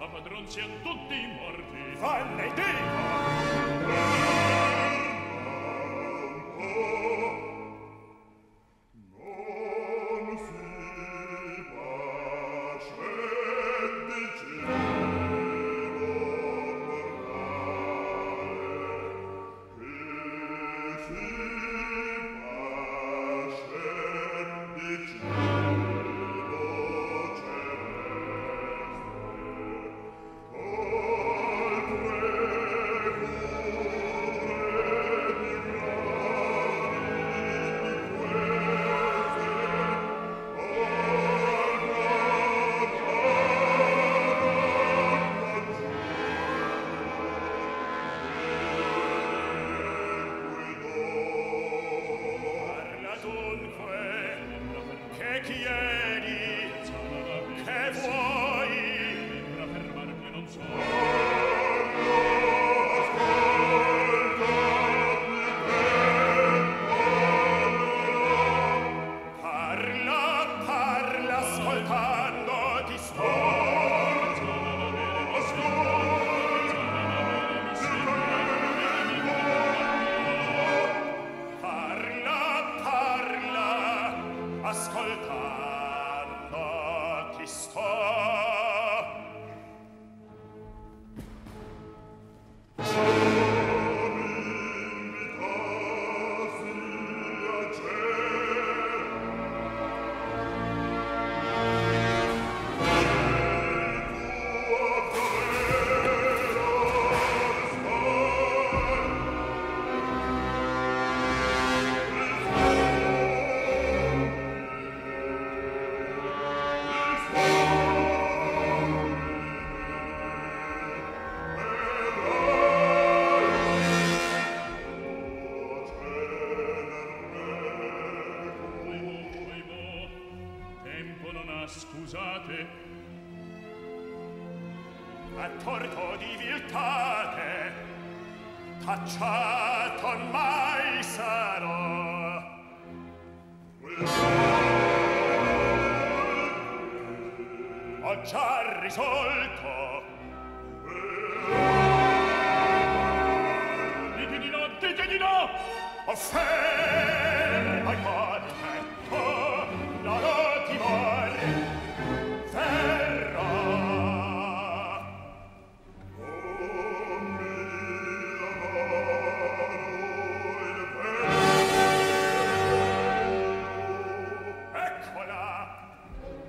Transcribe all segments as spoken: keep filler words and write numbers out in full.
a padron siano tutti morti. Vanne dico!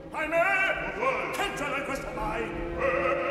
Ahimè! Che giallo è questo mai?